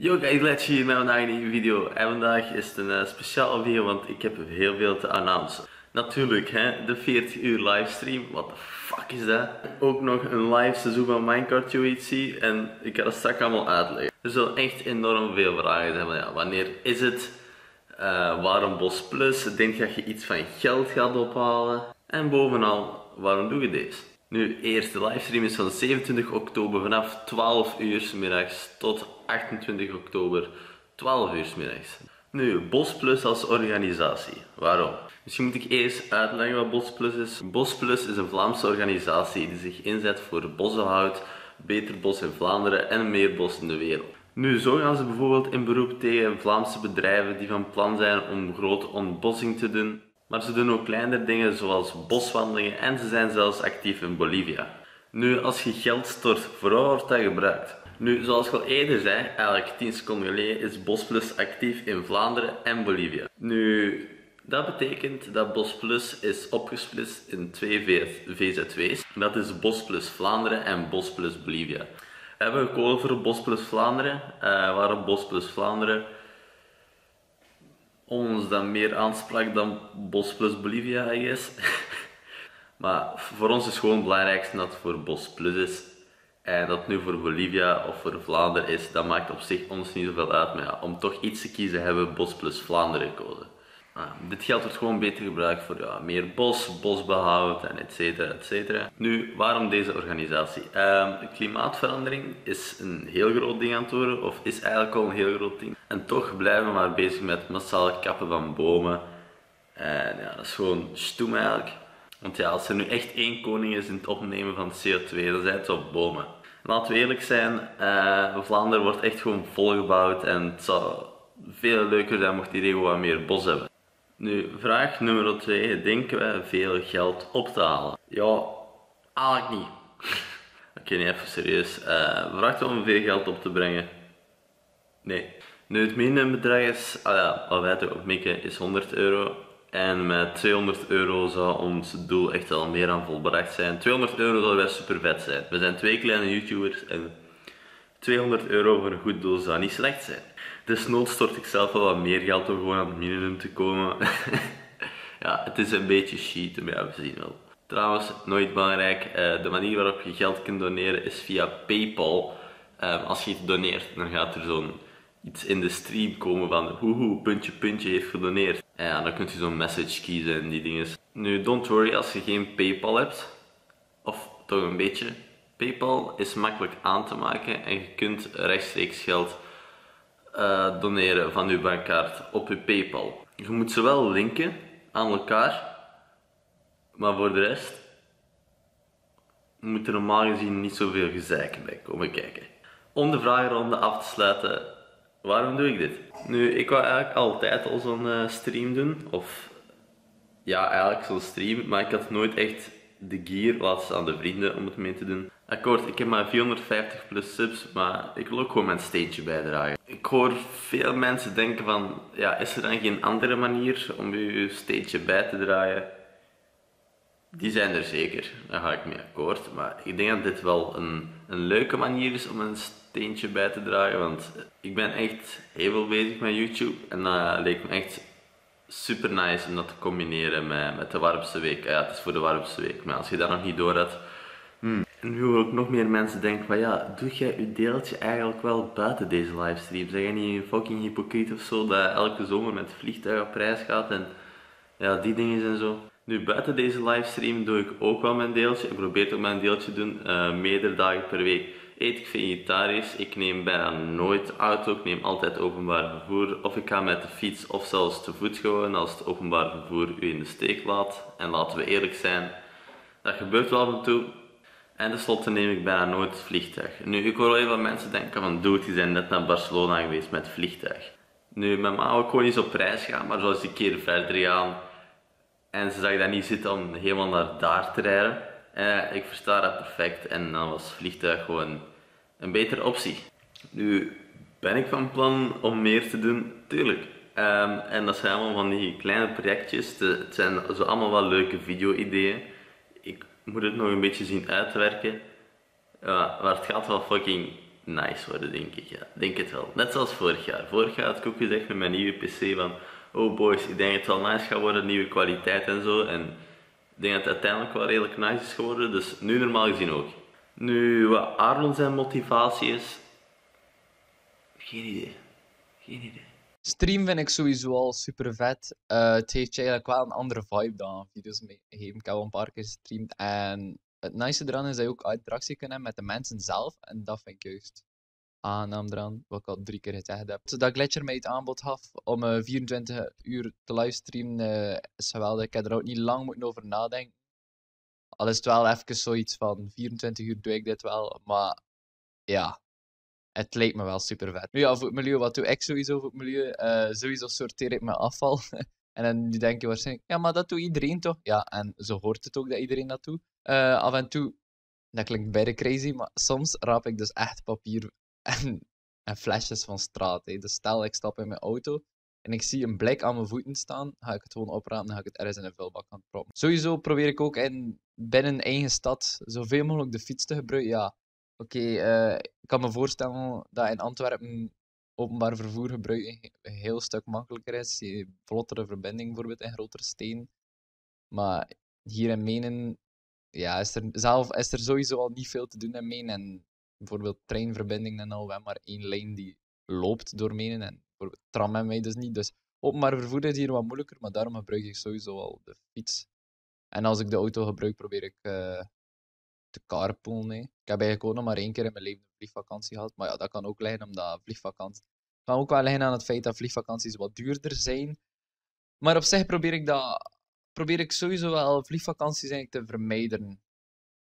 Yo guys, let's see met vandaag een nieuwe video. En vandaag is het een speciale video, want ik heb heel veel te announcen. Natuurlijk, hè, de 40 uur livestream. What the fuck is dat? Ook nog een live seizoen van Minecraft UHC. En ik ga dat straks allemaal uitleggen. Er zullen echt enorm veel vragen zijn. Ja, wanneer is het? Waarom Bos+ Plus? Denk dat je iets van geld gaat ophalen? En bovenal, waarom doe je deze? Nu, eerst de livestream is van 27 oktober vanaf 12 uur middags tot 28 oktober 12 uur middags. Nu, Bos+ Plus als organisatie. Waarom? Misschien moet ik eerst uitleggen wat Bos+ Plus is. Bos+ Plus is een Vlaamse organisatie die zich inzet voor bosbehoud, beter bos in Vlaanderen en meer bos in de wereld. Nu, zo gaan ze bijvoorbeeld in beroep tegen Vlaamse bedrijven die van plan zijn om grote ontbossing te doen. Maar ze doen ook kleinere dingen zoals boswandelingen en ze zijn zelfs actief in Bolivia. Nu, als je geld stort, vooral wordt dat gebruikt. Nu, zoals ik al eerder zei, eigenlijk 10 seconden geleden, is Bos+ Plus actief in Vlaanderen en Bolivia. Nu, dat betekent dat Bos+ Plus is opgesplitst in twee VZW's. Dat is Bos+ Plus Vlaanderen en Bos+ Plus Bolivia. We hebben gekozen voor Bos+ Plus Vlaanderen, waarop Bos+ Plus Vlaanderen ons dan meer aansprak dan Bos+ Plus Bolivia, I guess. Maar voor ons is gewoon het belangrijkste dat het voor Bos+ Plus is. En dat het nu voor Bolivia of voor Vlaanderen is, dat maakt op zich ons niet zoveel uit. Maar ja, om toch iets te kiezen hebben we Bos+ Plus Vlaanderen gekozen. Dit geld wordt gewoon beter gebruikt voor ja, meer bos, bosbehoud en etcetera, etcetera. Nu, waarom deze organisatie? Klimaatverandering is een heel groot ding aan het worden, of is eigenlijk al een heel groot ding. En toch blijven we maar bezig met massaal kappen van bomen. En ja, dat is gewoon stoem eigenlijk. Want ja, als er nu echt één koning is in het opnemen van CO2, dan zijn het op bomen. Laten we eerlijk zijn, Vlaanderen wordt echt gewoon volgebouwd en het zou veel leuker zijn mocht die regio wat meer bos hebben. Nu, vraag nummer 2. Denken we veel geld op te halen? Ja, eigenlijk niet. Oké, nee, even serieus. Vraagt om veel geld op te brengen? Nee. Nu, het minimumbedrag is, wat wij erop mikken, is 100 euro. En met 200 euro zou ons doel echt al meer aan volbracht zijn. 200 euro zou wij super vet zijn. We zijn twee kleine YouTubers en 200 euro voor een goed doel zou niet slecht zijn. Desnoods stort ik zelf wel wat meer geld om gewoon aan het minimum te komen. Ja, het is een beetje cheaten, maar ja, we zien wel. Trouwens, nooit belangrijk, de manier waarop je geld kunt doneren is via PayPal. Als je iets doneert, dan gaat er zo'n iets in de stream komen van hoehoe, puntje puntje heeft gedoneerd. En ja, dan kunt je zo'n message kiezen en die dingen. Nu, don't worry als je geen PayPal hebt. Of toch een beetje. PayPal is makkelijk aan te maken en je kunt rechtstreeks geld doneren van uw bankkaart op uw PayPal. Je moet ze wel linken aan elkaar, maar voor de rest moet er normaal gezien niet zoveel gezeik bij komen kijken. Om de vragenronde af te sluiten, waarom doe ik dit? Nu, ik wou eigenlijk altijd al zo'n stream doen, of ja, eigenlijk zo'n stream, maar ik had nooit echt de gear, laat ze aan de vrienden om het mee te doen. Akkoord, ik heb maar 450 plus subs, maar ik wil ook gewoon mijn steentje bijdragen. Ik hoor veel mensen denken van, ja, is er dan geen andere manier om je steentje bij te dragen? Die zijn er zeker, daar ga ik mee akkoord. Maar ik denk dat dit wel een leuke manier is om een steentje bij te dragen, want ik ben echt heel veel bezig met YouTube en dat leek me echt super nice om dat te combineren met de Warmste Week. Ja, het is voor de Warmste Week, maar als je dat nog niet door had. En nu hoor ik nog meer mensen denken van ja, doe jij je deeltje eigenlijk wel buiten deze livestream? Zeg je niet fucking hypocriet of zo, dat elke zomer met het vliegtuig op reis gaat en ja, die dingen en zo. Nu, buiten deze livestream doe ik ook wel mijn deeltje. Ik probeer ook mijn deeltje te doen, meerdere dagen per week. Eet ik vegetarisch, ik neem bijna nooit auto, ik neem altijd openbaar vervoer. Of ik ga met de fiets of zelfs te voet gewoon als het openbaar vervoer u in de steek laat. En laten we eerlijk zijn, dat gebeurt wel af en toe. En tenslotte neem ik bijna nooit het vliegtuig. Nu, ik hoor heel veel mensen denken van dude, die zijn net naar Barcelona geweest met het vliegtuig. Nu, mijn ma wil gewoon eens op reis gaan, maar zou eens een keer verder gaan. En ze zag dat niet zitten om helemaal naar daar te rijden. Ik versta dat perfect en dan was vliegtuig gewoon een betere optie. Nu, ben ik van plan om meer te doen? Tuurlijk. En dat zijn allemaal van die kleine projectjes. Het zijn zo allemaal wel leuke video-ideeën. Ik moet het nog een beetje zien uitwerken. Maar het gaat wel fucking nice worden, denk ik. Ja, denk het wel. Net zoals vorig jaar. Vorig jaar had ik ook gezegd met mijn nieuwe PC van oh boys, ik denk dat het wel nice gaat worden, nieuwe kwaliteit en zo. En ik denk dat het uiteindelijk wel redelijk nice is geworden, dus nu normaal gezien ook. Nu, wat Aaron zijn motivatie is, geen idee. Geen idee. Stream vind ik sowieso al super vet. Het heeft je eigenlijk wel een andere vibe dan video's meegeven. Ik heb al een paar keer gestreamd en het nice eraan is dat je ook interactie kunt hebben met de mensen zelf. En dat vind ik juist aangenaam eraan, wat ik al 3 keer gezegd heb. Dat Glitcher mij het aanbod gaf om 24 uur te livestreamen is geweldig. Ik heb er ook niet lang moeten over nadenken. Al is het wel even zoiets van 24 uur doe ik dit wel, maar ja. Het lijkt me wel super vet. Nu ja, voor het milieu, wat doe ik sowieso voor het milieu? Sowieso sorteer ik mijn afval. En dan denk je waarschijnlijk, ja, maar dat doet iedereen toch? Ja, en zo hoort het ook dat iedereen dat doet. Af en toe, dat klinkt bijna crazy, maar soms raap ik dus echt papier en flesjes van straat. Hè. Dus stel, ik stap in mijn auto en ik zie een blik aan mijn voeten staan, ga ik het gewoon oprapen en ga ik het ergens in een vuilbak gaan proppen. Sowieso probeer ik ook binnen eigen stad zoveel mogelijk de fiets te gebruiken, ja. Oké, ik kan me voorstellen dat in Antwerpen openbaar vervoer gebruiken een heel stuk makkelijker is. Je hebt vlottere verbinding bijvoorbeeld in grotere steden. Maar hier in Menen, ja, is er sowieso al niet veel te doen in Menen. En bijvoorbeeld treinverbindingen en al, we hebben maar 1 lijn die loopt door Menen. En bijvoorbeeld tram en wij dus niet. Dus openbaar vervoer is hier wat moeilijker, maar daarom gebruik ik sowieso al de fiets. En als ik de auto gebruik, probeer ik... te carpoolen. Nee. Ik heb eigenlijk ook nog maar 1 keer in mijn leven een vliegvakantie gehad. Maar ja, dat kan ook liggen omdat vliegvakanties... Het kan ook wel liggen aan het feit dat vliegvakanties wat duurder zijn. Maar op zich probeer ik sowieso wel vliegvakanties eigenlijk te vermijden.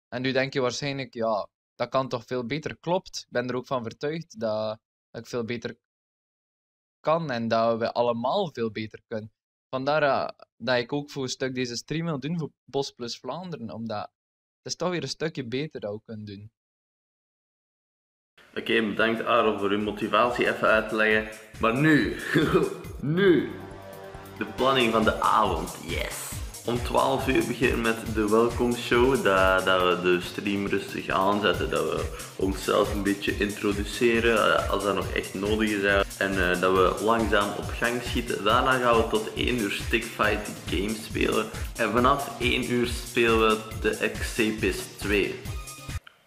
En nu denk je waarschijnlijk, ja, dat kan toch veel beter. Klopt, ik ben er ook van vertuigd dat ik veel beter kan. En dat we allemaal veel beter kunnen. Vandaar dat ik ook voor een stuk deze stream wil doen voor Bos+ Vlaanderen. Omdat... Het is toch weer een stukje beter dat we kunnen doen. Oké, bedankt Aaron voor uw motivatie even uit te leggen. Maar nu, de planning van de avond, yes! Om 12 uur beginnen met de welkomstshow, dat we de stream rustig aanzetten, dat we onszelf een beetje introduceren als dat nog echt nodig is en dat we langzaam op gang schieten. Daarna gaan we tot 1 uur stickfight games spelen en vanaf 1 uur spelen we de Excepis 2.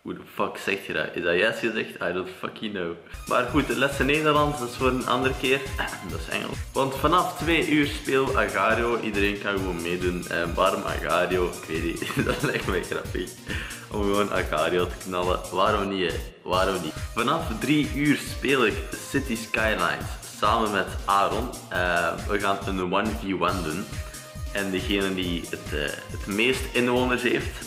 Hoe de fuck zeg je dat? Is dat juist gezegd? I don't fucking know. Maar goed, de lessen Nederlands, dat is voor een andere keer. Dat is Engels. Want vanaf 2 uur speel Agario. Iedereen kan gewoon meedoen. Waarom Agario? Ik weet niet. Dat lijkt mij grappig. Om gewoon Agario te knallen. Waarom niet? Waarom niet? Vanaf 3 uur speel ik City Skylines. Samen met Aaron. We gaan een 1v1 doen. En degene die het meest inwoners heeft...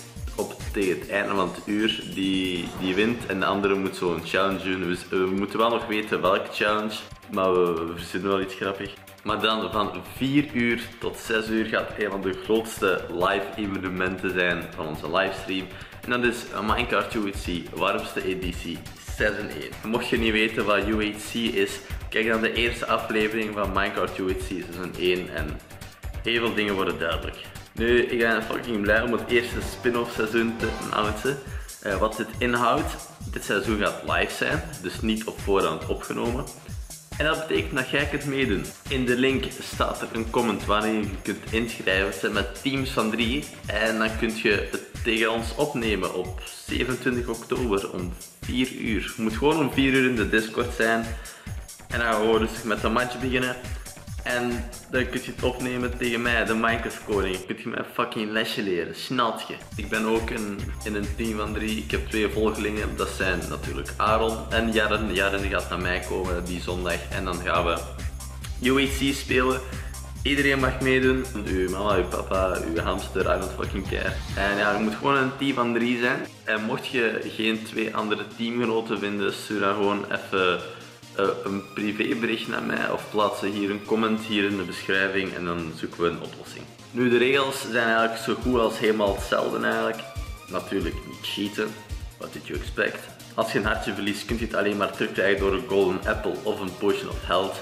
tegen het einde van het uur, die wint en de andere moet zo'n challenge doen. Dus we moeten wel nog weten welke challenge, maar we verzinnen wel iets grappig. Maar dan van 4 uur tot 6 uur gaat het een van de grootste live evenementen zijn van onze livestream. En dat is Minecart UHC, warmste editie 6-in-1. Mocht je niet weten wat UHC is, kijk dan de eerste aflevering van Minecart UHC seizoen 1 en heel veel dingen worden duidelijk. Nu, ik ben fucking blij om het eerste spin-off seizoen te announcen. Wat dit inhoudt, dit seizoen gaat live zijn, dus niet op voorhand opgenomen. En dat betekent dat jij kunt meedoen. In de link staat er een comment waarin je kunt inschrijven. Het zijn met teams van 3 en dan kun je het tegen ons opnemen op 27 oktober om 4 uur. Je moet gewoon om 4 uur in de Discord zijn en dan gaan we rustig met een match beginnen. En dan kun je het opnemen tegen mij, de Minecraft koning. Kun je mij fucking lesje leren, snap je? Ik ben ook in een team van 3. Ik heb 2 volgelingen, dat zijn natuurlijk Aaron en Jaren. Jaren gaat naar mij komen die zondag en dan gaan we UHC spelen. Iedereen mag meedoen. Uw mama, uw papa, uw hamster, I don't fucking care. En ja, je moet gewoon een team van 3 zijn. En mocht je geen 2 andere teamgenoten vinden, stuur dan gewoon even... een privébericht naar mij of plaatsen hier een comment hier in de beschrijving en dan zoeken we een oplossing. Nu, de regels zijn eigenlijk zo goed als helemaal hetzelfde eigenlijk. Natuurlijk niet cheaten, what did you expect. Als je een hartje verliest kun je het alleen maar terugkrijgen door een golden apple of een potion of health.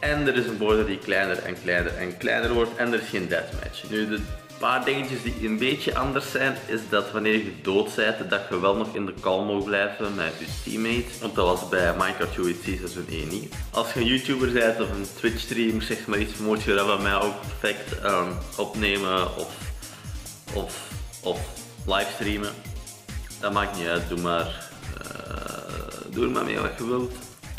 En er is een border die kleiner en kleiner en kleiner wordt en er is geen deathmatch. Nu, de paar dingetjes die een beetje anders zijn, is dat wanneer je dood bent, dat je wel nog in de kalm mag blijven met je teammates. Want dat was bij Minecraft UHC seizoen 1 niet. Als je een YouTuber bent of een Twitch streamer, zeg maar iets, moet je dat bij mij ook perfect opnemen of livestreamen. Dat maakt niet uit, doe maar mee wat je wilt.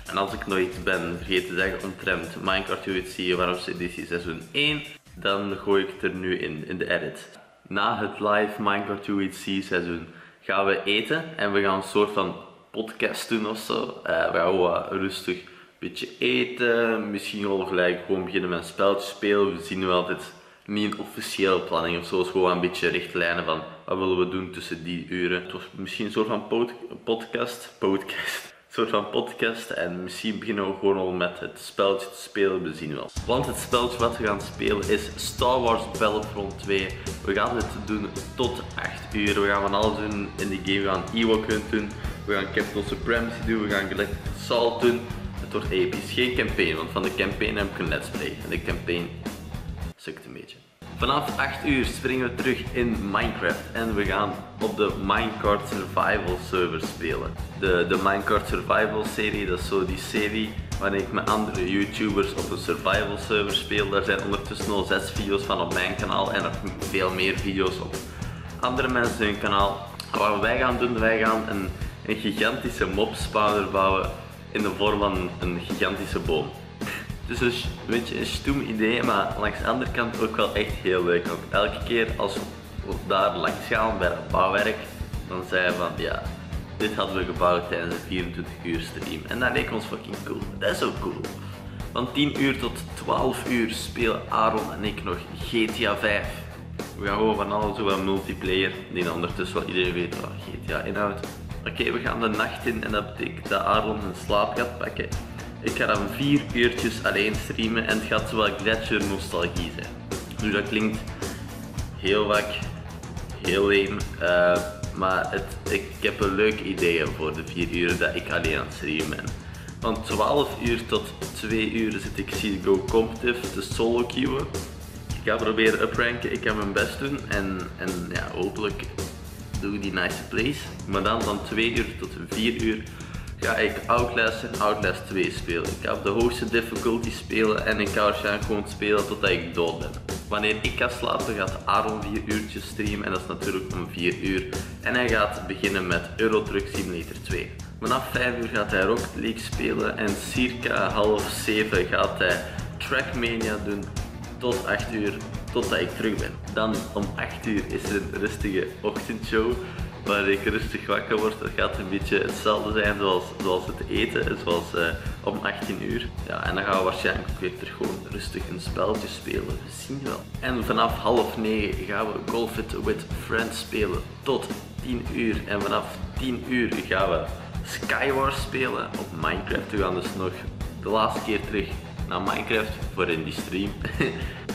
En als ik nog iets ben vergeten te zeggen omtrent Minecraft UHC Warmste editie seizoen 1, dan gooi ik het er nu in de edit. Na het live Minecraft UHC seizoen gaan we eten en we gaan een soort van podcast doen ofzo. We gaan rustig een beetje eten, misschien al gelijk gewoon beginnen met een spelletje spelen. We zien nu altijd niet een officiële planning ofzo, dus gewoon een beetje richtlijnen van wat willen we doen tussen die uren. Het was misschien een soort van podcast. Een soort van podcast en misschien beginnen we gewoon al met het spelletje te spelen, we zien wel. Want het spelletje wat we gaan spelen is Star Wars Battlefront 2. We gaan dit doen tot 8 uur, we gaan van alles doen in de game, we gaan Ewok Hunt doen, we gaan Captain Supremacy doen, we gaan Galactic Assault doen. Het wordt episch, geen campaign, want van de campaign heb ik een let's play en de campaign sukt een beetje. Vanaf 8 uur springen we terug in Minecraft en we gaan op de Minecart Survival server spelen. De Minecart Survival serie, dat is zo die serie waarin ik met andere YouTubers op een survival server speel. Daar zijn ondertussen al 6 video's van op mijn kanaal en nog veel meer video's op andere mensen hun kanaal. Wat wij gaan doen, wij gaan een gigantische mob spawner bouwen in de vorm van een gigantische boom. Het is dus een beetje een stoem idee, maar langs de andere kant ook wel echt heel leuk. Want elke keer als we daar langs gaan bij dat bouwwerk, dan zeiden we van ja, dit hadden we gebouwd tijdens een 24 uur stream. En dat leek ons fucking cool. Dat is ook cool. Van 10 uur tot 12 uur spelen Aaron en ik nog GTA 5. We gaan gewoon van alles doen aan multiplayer, die ondertussen wel iedereen weet wat GTA inhoudt. Oké, we gaan de nacht in en dat betekent dat Aaron zijn slaap gaat pakken. Ik ga dan 4 uurtjes alleen streamen en het gaat zowel gletsjer nostalgie zijn. Nu dat klinkt heel wak, heel leem, maar ik heb een leuk idee voor de 4 uur dat ik alleen aan het streamen ben. Van 12 uur tot 2 uur zit ik CSGO competitive te solo queuen. Ik ga proberen upranken, ik ga mijn best doen en ja, hopelijk doe ik die nice plays. Maar dan van 2 uur tot 4 uur. Ga ik Outlast en Outlast 2 spelen. Ik ga op de hoogste difficulty spelen en ik ga waarschijnlijk gewoon spelen totdat ik dood ben. Wanneer ik ga slapen gaat Aaron 4 uurtjes streamen en dat is natuurlijk om 4 uur. En hij gaat beginnen met Euro Truck Simulator 2. Vanaf 5 uur gaat hij Rocket League spelen en circa half 7 gaat hij Trackmania doen tot 8 uur totdat ik terug ben. Dan om 8 uur is er een rustige ochtendshow. Waar ik rustig wakker word, dat gaat een beetje hetzelfde zijn zoals het eten, zoals om 18 uur. Ja, en dan gaan we waarschijnlijk ook weer terug gewoon rustig een spelletje spelen, we zien wel. En vanaf half 9 gaan we Golf It With Friends spelen tot 10 uur. En vanaf 10 uur gaan we Skywars spelen op Minecraft. We gaan dus nog de laatste keer terug naar Minecraft voor in die stream.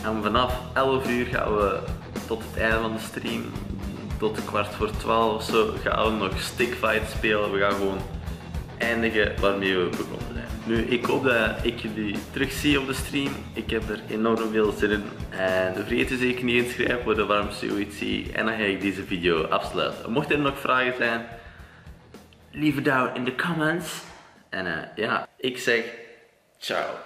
En vanaf 11 uur gaan we tot het einde van de stream. Tot 12:15 of zo gaan we nog stickfight spelen. We gaan gewoon eindigen waarmee we begonnen zijn. Nu, ik hoop dat ik jullie terugzie op de stream. Ik heb er enorm veel zin in. En vergeet u zeker niet inschrijven voor de Warmste Week. En dan ga ik deze video afsluiten. Mocht er nog vragen zijn, leave it down in de comments. En ja, ik zeg ciao.